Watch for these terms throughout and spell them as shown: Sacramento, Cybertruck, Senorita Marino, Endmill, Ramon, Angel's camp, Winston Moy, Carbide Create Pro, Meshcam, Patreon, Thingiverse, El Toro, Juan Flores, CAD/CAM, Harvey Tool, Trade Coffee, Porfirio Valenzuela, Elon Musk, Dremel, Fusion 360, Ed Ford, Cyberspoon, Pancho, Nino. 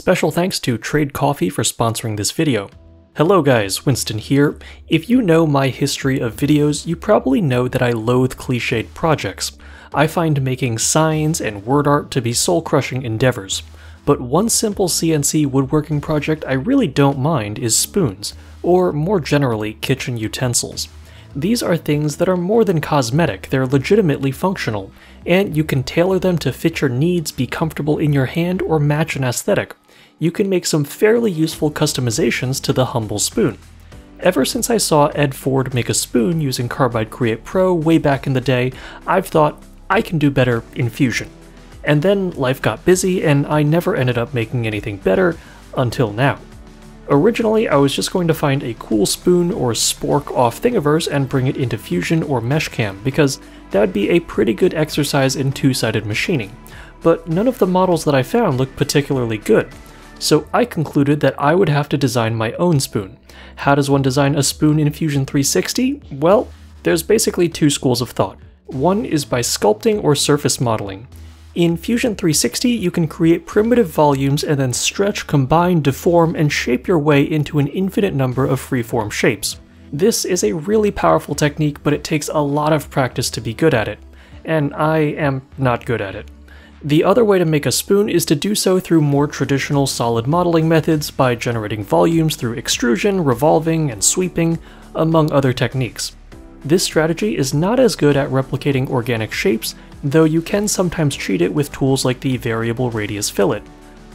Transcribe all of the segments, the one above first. Special thanks to Trade Coffee for sponsoring this video. Hello guys, Winston here. If you know my history of videos, you probably know that I loathe cliched projects. I find making signs and word art to be soul-crushing endeavors. But one simple CNC woodworking project I really don't mind is spoons, or more generally, kitchen utensils. These are things that are more than cosmetic, they're legitimately functional, and you can tailor them to fit your needs, be comfortable in your hand, or match an aesthetic. You can make some fairly useful customizations to the humble spoon. Ever since I saw Ed Ford make a spoon using Carbide Create Pro way back in the day, I've thought, I can do better in Fusion. And then life got busy and I never ended up making anything better, until now. Originally, I was just going to find a cool spoon or spork off Thingiverse and bring it into Fusion or Meshcam, because that would be a pretty good exercise in two-sided machining. But none of the models that I found looked particularly good, so I concluded that I would have to design my own spoon. How does one design a spoon in Fusion 360? Well, there's basically two schools of thought. One is by sculpting or surface modeling. In Fusion 360, you can create primitive volumes and then stretch, combine, deform, and shape your way into an infinite number of freeform shapes. This is a really powerful technique, but it takes a lot of practice to be good at it. And I am not good at it. The other way to make a spoon is to do so through more traditional solid modeling methods by generating volumes through extrusion, revolving, and sweeping, among other techniques. This strategy is not as good at replicating organic shapes, though you can sometimes cheat it with tools like the variable radius fillet.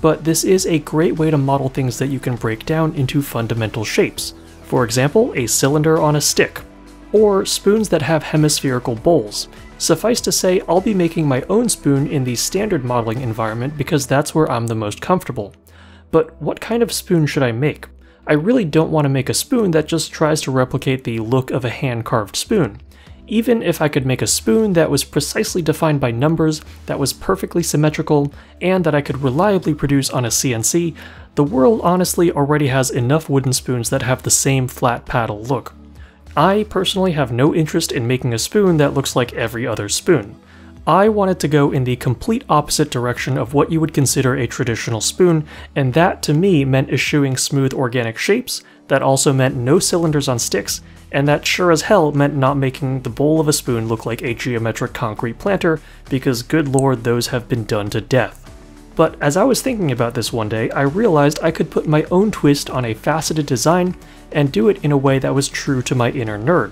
But this is a great way to model things that you can break down into fundamental shapes. For example, a cylinder on a stick, or spoons that have hemispherical bowls. Suffice to say, I'll be making my own spoon in the standard modeling environment because that's where I'm the most comfortable. But what kind of spoon should I make? I really don't want to make a spoon that just tries to replicate the look of a hand-carved spoon. Even if I could make a spoon that was precisely defined by numbers, that was perfectly symmetrical, and that I could reliably produce on a CNC, the world honestly already has enough wooden spoons that have the same flat paddle look. I personally have no interest in making a spoon that looks like every other spoon. I wanted to go in the complete opposite direction of what you would consider a traditional spoon, and that to me meant eschewing smooth organic shapes, that also meant no cylinders on sticks, and that sure as hell meant not making the bowl of a spoon look like a geometric concrete planter, because good lord, those have been done to death. But as I was thinking about this one day, I realized I could put my own twist on a faceted design and do it in a way that was true to my inner nerd.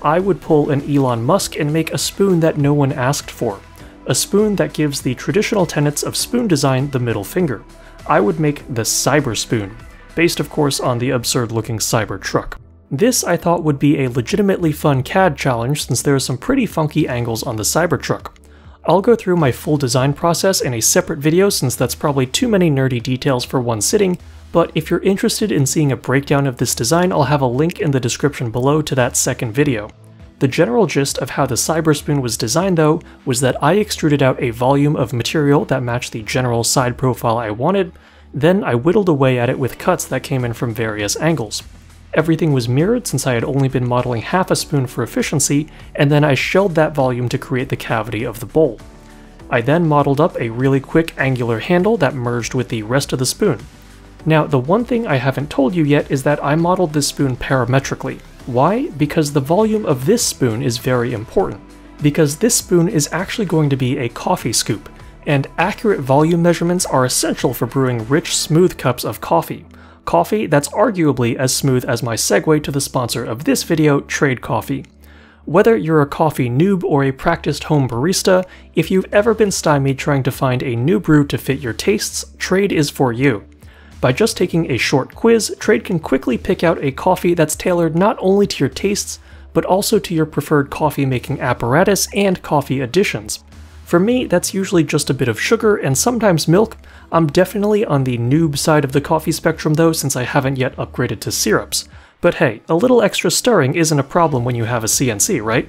I would pull an Elon Musk and make a spoon that no one asked for. A spoon that gives the traditional tenets of spoon design the middle finger. I would make the Cyberspoon, based of course on the absurd looking Cybertruck. This I thought would be a legitimately fun CAD challenge since there are some pretty funky angles on the Cybertruck. I'll go through my full design process in a separate video since that's probably too many nerdy details for one sitting, but if you're interested in seeing a breakdown of this design, I'll have a link in the description below to that second video. The general gist of how the Cyberspoon was designed, though, was that I extruded out a volume of material that matched the general side profile I wanted, then I whittled away at it with cuts that came in from various angles. Everything was mirrored since I had only been modeling half a spoon for efficiency, and then I shelled that volume to create the cavity of the bowl. I then modeled up a really quick angular handle that merged with the rest of the spoon. Now, the one thing I haven't told you yet is that I modeled this spoon parametrically. Why? Because the volume of this spoon is very important. Because this spoon is actually going to be a coffee scoop, and accurate volume measurements are essential for brewing rich, smooth cups of coffee. Coffee that's arguably as smooth as my segue to the sponsor of this video, Trade Coffee. Whether you're a coffee noob or a practiced home barista, if you've ever been stymied trying to find a new brew to fit your tastes, Trade is for you. By just taking a short quiz, Trade can quickly pick out a coffee that's tailored not only to your tastes, but also to your preferred coffee-making apparatus and coffee additions. For me, that's usually just a bit of sugar and sometimes milk. I'm definitely on the noob side of the coffee spectrum though, since I haven't yet upgraded to syrups. But hey, a little extra stirring isn't a problem when you have a CNC, right?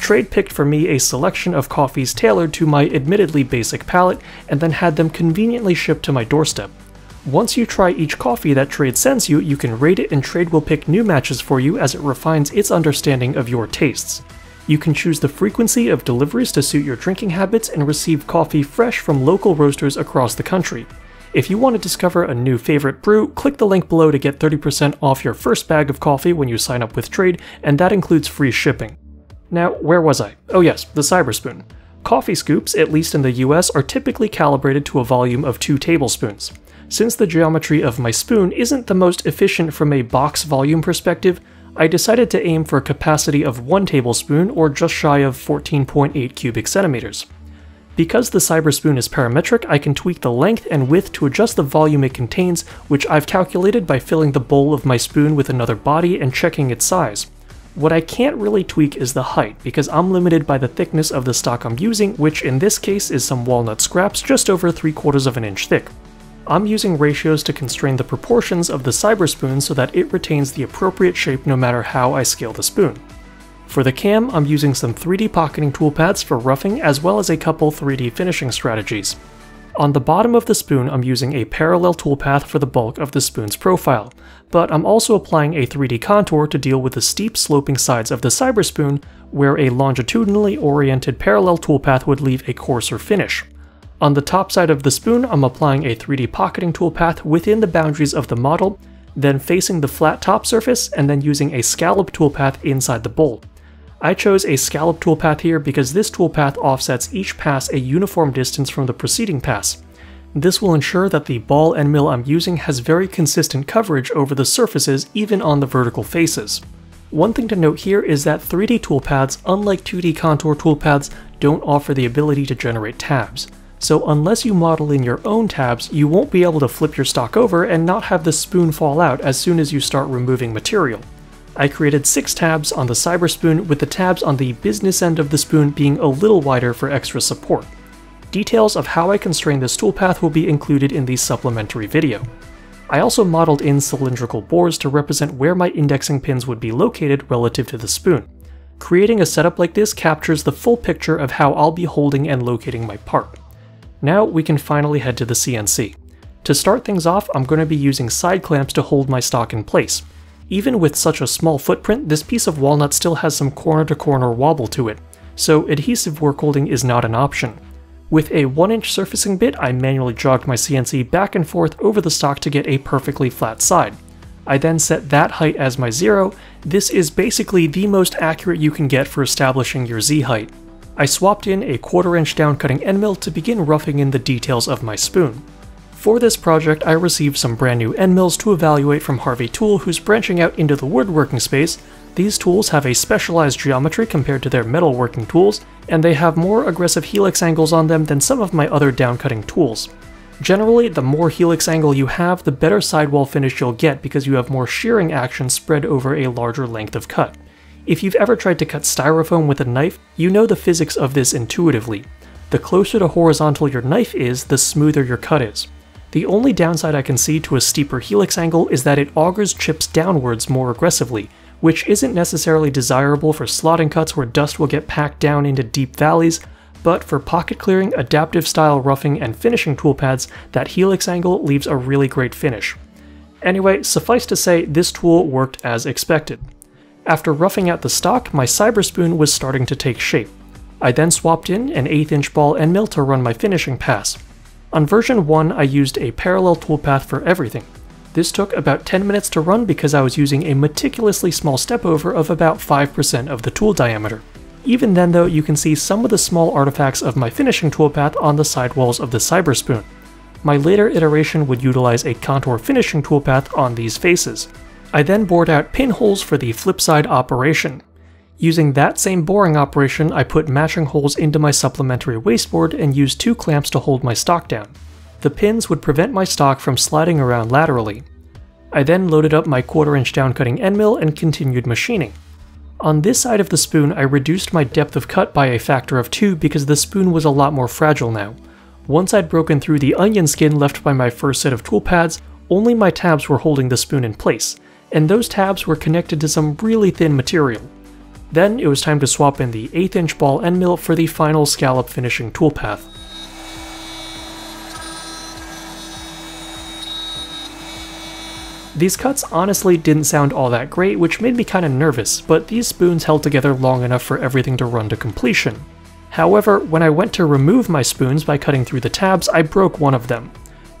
Trade picked for me a selection of coffees tailored to my admittedly basic palate, and then had them conveniently shipped to my doorstep. Once you try each coffee that Trade sends you, you can rate it and Trade will pick new matches for you as it refines its understanding of your tastes. You can choose the frequency of deliveries to suit your drinking habits and receive coffee fresh from local roasters across the country. If you want to discover a new favorite brew, click the link below to get 30% off your first bag of coffee when you sign up with Trade, and that includes free shipping. Now, where was I? Oh yes, the Cyberspoon. Coffee scoops, at least in the US, are typically calibrated to a volume of 2 tablespoons. Since the geometry of my spoon isn't the most efficient from a box volume perspective, I decided to aim for a capacity of 1 tablespoon, or just shy of 14.8 cubic centimeters. Because the Cyberspoon is parametric, I can tweak the length and width to adjust the volume it contains, which I've calculated by filling the bowl of my spoon with another body and checking its size. What I can't really tweak is the height, because I'm limited by the thickness of the stock I'm using, which in this case is some walnut scraps just over 3/4 of an inch thick. I'm using ratios to constrain the proportions of the Cyberspoon so that it retains the appropriate shape no matter how I scale the spoon. For the cam, I'm using some 3D pocketing toolpaths for roughing, as well as a couple 3D finishing strategies. On the bottom of the spoon, I'm using a parallel toolpath for the bulk of the spoon's profile, but I'm also applying a 3D contour to deal with the steep sloping sides of the Cyberspoon, where a longitudinally oriented parallel toolpath would leave a coarser finish. On the top side of the spoon, I'm applying a 3D pocketing toolpath within the boundaries of the model, then facing the flat top surface, and then using a scallop toolpath inside the bowl. I chose a scallop toolpath here because this toolpath offsets each pass a uniform distance from the preceding pass. This will ensure that the ball and mill I'm using has very consistent coverage over the surfaces, even on the vertical faces. One thing to note here is that 3D toolpaths, unlike 2D contour toolpaths, don't offer the ability to generate tabs. So unless you model in your own tabs, you won't be able to flip your stock over and not have the spoon fall out as soon as you start removing material. I created 6 tabs on the Cyberspoon, with the tabs on the business end of the spoon being a little wider for extra support. Details of how I constrain this toolpath will be included in the supplementary video. I also modeled in cylindrical bores to represent where my indexing pins would be located relative to the spoon. Creating a setup like this captures the full picture of how I'll be holding and locating my part. Now we can finally head to the CNC. To start things off, I'm going to be using side clamps to hold my stock in place. Even with such a small footprint, this piece of walnut still has some corner-to-corner wobble to it, so adhesive work holding is not an option. With a 1-inch surfacing bit, I manually jogged my CNC back and forth over the stock to get a perfectly flat side. I then set that height as my 0. This is basically the most accurate you can get for establishing your Z height. I swapped in a 1/4-inch downcutting end mill to begin roughing in the details of my spoon. For this project, I received some brand new end mills to evaluate from Harvey Tool, who's branching out into the woodworking space. These tools have a specialized geometry compared to their metalworking tools, and they have more aggressive helix angles on them than some of my other downcutting tools. Generally, the more helix angle you have, the better sidewall finish you'll get because you have more shearing action spread over a larger length of cut. If you've ever tried to cut styrofoam with a knife, you know the physics of this intuitively. The closer to horizontal your knife is, the smoother your cut is. The only downside I can see to a steeper helix angle is that it augers chips downwards more aggressively, which isn't necessarily desirable for slotting cuts where dust will get packed down into deep valleys, but for pocket clearing, adaptive style roughing, and finishing toolpaths, that helix angle leaves a really great finish. Anyway, suffice to say, this tool worked as expected. After roughing out the stock, my Cyberspoon was starting to take shape. I then swapped in an 1/8-inch ball end mill to run my finishing pass. On version 1, I used a parallel toolpath for everything. This took about 10 minutes to run because I was using a meticulously small step over of about 5% of the tool diameter. Even then though, you can see some of the small artifacts of my finishing toolpath on the sidewalls of the Cyberspoon. My later iteration would utilize a contour finishing toolpath on these faces. I then bored out pinholes for the flip side operation. Using that same boring operation, I put matching holes into my supplementary wasteboard and used 2 clamps to hold my stock down. The pins would prevent my stock from sliding around laterally. I then loaded up my 1/4-inch downcutting end mill and continued machining. On this side of the spoon, I reduced my depth of cut by a factor of 2 because the spoon was a lot more fragile now. Once I'd broken through the onion skin left by my first set of toolpaths, only my tabs were holding the spoon in place, and those tabs were connected to some really thin material. Then it was time to swap in the 1/8-inch ball end mill for the final scallop finishing toolpath. These cuts honestly didn't sound all that great, which made me kind of nervous, but these spoons held together long enough for everything to run to completion. However, when I went to remove my spoons by cutting through the tabs, I broke one of them.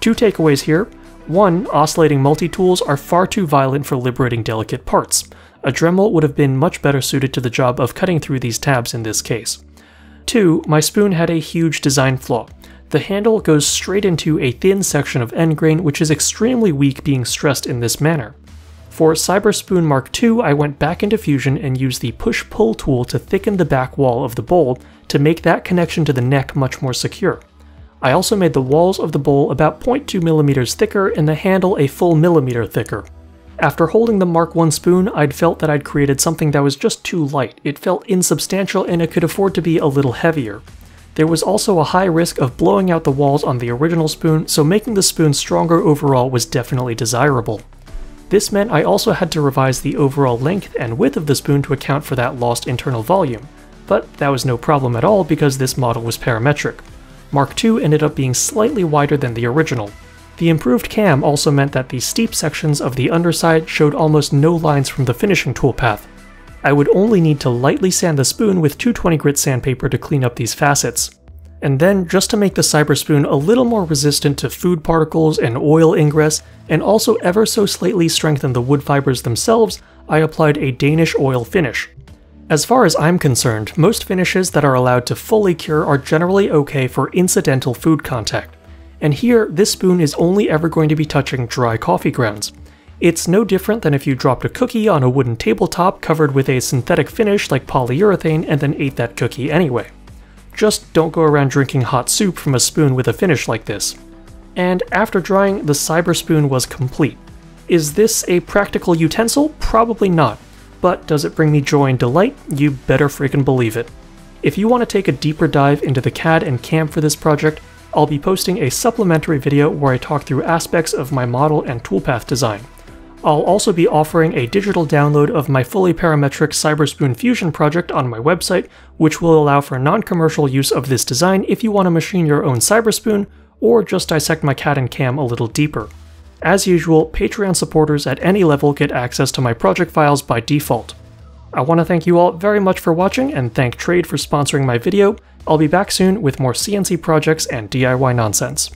Two takeaways here. One, oscillating multi-tools are far too violent for liberating delicate parts. A Dremel would have been much better suited to the job of cutting through these tabs in this case. Two, my spoon had a huge design flaw. The handle goes straight into a thin section of end grain, which is extremely weak being stressed in this manner. For Cyberspoon Mark II, I went back into Fusion and used the push-pull tool to thicken the back wall of the bowl to make that connection to the neck much more secure. I also made the walls of the bowl about 0.2mm thicker and the handle a full millimeter thicker. After holding the Mark I spoon, I'd felt that I'd created something that was just too light. It felt insubstantial and it could afford to be a little heavier. There was also a high risk of blowing out the walls on the original spoon, so making the spoon stronger overall was definitely desirable. This meant I also had to revise the overall length and width of the spoon to account for that lost internal volume, but that was no problem at all because this model was parametric. Mark II ended up being slightly wider than the original. The improved cam also meant that the steep sections of the underside showed almost no lines from the finishing toolpath. I would only need to lightly sand the spoon with 220 grit sandpaper to clean up these facets. And then, just to make the Cyberspoon a little more resistant to food particles and oil ingress, and also ever so slightly strengthen the wood fibers themselves, I applied a Danish oil finish. As far as I'm concerned, most finishes that are allowed to fully cure are generally okay for incidental food contact. And here, this spoon is only ever going to be touching dry coffee grounds. It's no different than if you dropped a cookie on a wooden tabletop covered with a synthetic finish like polyurethane and then ate that cookie anyway. Just don't go around drinking hot soup from a spoon with a finish like this. And after drying, the Cyberspoon was complete. Is this a practical utensil? Probably not. But does it bring me joy and delight? You better freaking believe it. If you want to take a deeper dive into the CAD and CAM for this project, I'll be posting a supplementary video where I talk through aspects of my model and toolpath design. I'll also be offering a digital download of my fully parametric Cyberspoon Fusion project on my website, which will allow for non-commercial use of this design if you want to machine your own Cyberspoon, or just dissect my CAD and CAM a little deeper. As usual, Patreon supporters at any level get access to my project files by default. I want to thank you all very much for watching, and thank Trade for sponsoring my video. I'll be back soon with more CNC projects and DIY nonsense.